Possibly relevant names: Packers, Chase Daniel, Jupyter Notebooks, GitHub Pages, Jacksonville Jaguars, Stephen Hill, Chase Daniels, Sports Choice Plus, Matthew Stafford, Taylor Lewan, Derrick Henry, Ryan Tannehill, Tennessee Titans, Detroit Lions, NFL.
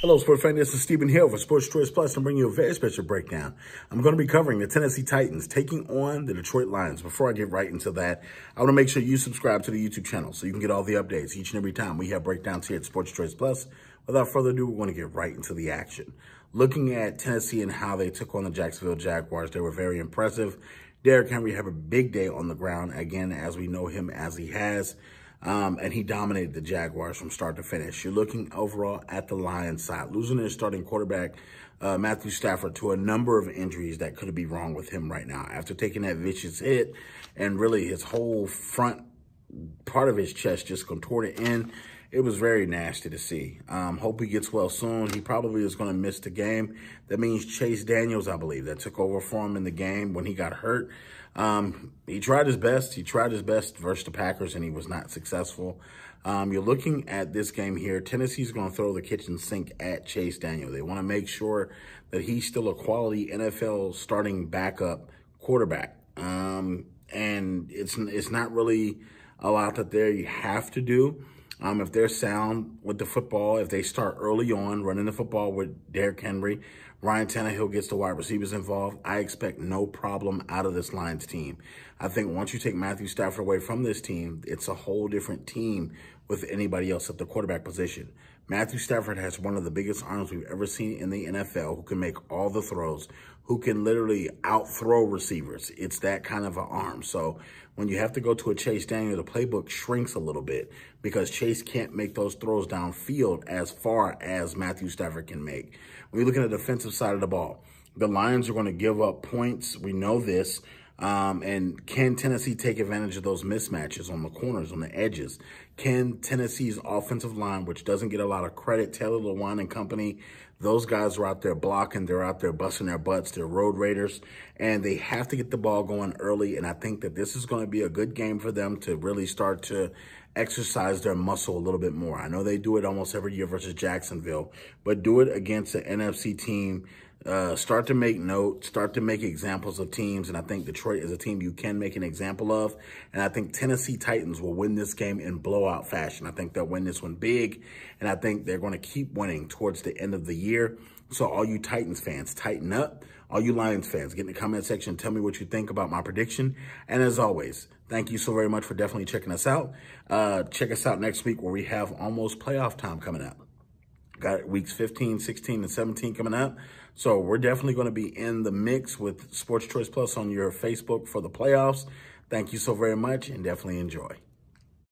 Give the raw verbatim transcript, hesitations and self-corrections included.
Hello, sports fan. This is Stephen Hill for Sports Choice Plus. I'm bringing you a very special breakdown. I'm going to be covering the Tennessee Titans taking on the Detroit Lions. Before I get right into that, I want to make sure you subscribe to the YouTube channel so you can get all the updates each and every time we have breakdowns here at Sports Choice Plus. Without further ado, we're going to get right into the action. Looking at Tennessee and how they took on the Jacksonville Jaguars, they were very impressive. Derrick Henry had a big day on the ground, again, as we know him as he has, um, and he dominated the Jaguars from start to finish. You're looking overall at the Lions side, losing their starting quarterback, uh, Matthew Stafford, to a number of injuries that could be wrong with him right now. After taking that vicious hit and really his whole front part of his chest just contorted in, it was very nasty to see. Um, hope he gets well soon. He probably is going to miss the game. That means Chase Daniels, I believe, that took over for him in the game when he got hurt. Um, he tried his best. He tried his best versus the Packers, and he was not successful. Um, you're looking at this game here. Tennessee's going to throw the kitchen sink at Chase Daniel. They want to make sure that he's still a quality N F L starting backup quarterback. Um, and it's, it's not really a lot that there you have to do. Um, if they're sound with the football, if they start early on running the football with Derrick Henry, Ryan Tannehill gets the wide receivers involved, I expect no problem out of this Lions team. I think once you take Matthew Stafford away from this team, it's a whole different team with anybody else at the quarterback position. Matthew Stafford has one of the biggest arms we've ever seen in the N F L, who can make all the throws, who can literally out-throw receivers. It's that kind of an arm. So when you have to go to a Chase Daniel, the playbook shrinks a little bit because Chase can't make those throws downfield as far as Matthew Stafford can make. When you're looking at the defensive side of the ball, the Lions are going to give up points. We know this. Um, and can Tennessee take advantage of those mismatches on the corners, on the edges? Can Tennessee's offensive line, which doesn't get a lot of credit, Taylor Lewan and company, those guys are out there blocking. They're out there busting their butts. They're road raiders, and they have to get the ball going early. And I think that this is going to be a good game for them to really start to exercise their muscle a little bit more. I know they do it almost every year versus Jacksonville, but do it against an N F C team. Uh, start to make notes, start to make examples of teams, and I think Detroit is a team you can make an example of, and I think Tennessee Titans will win this game in blowout fashion. I think they'll win this one big, and I think they're going to keep winning towards the end of the year. So all you Titans fans, tighten up. All you Lions fans, get in the comment section, tell me what you think about my prediction. And as always, thank you so very much for definitely checking us out. Uh, check us out next week where we have almost playoff time coming up. Got weeks fifteen, sixteen, and seventeen coming up. So we're definitely going to be in the mix with Sports Choice Plus on your Facebook for the playoffs. Thank you so very much and definitely enjoy.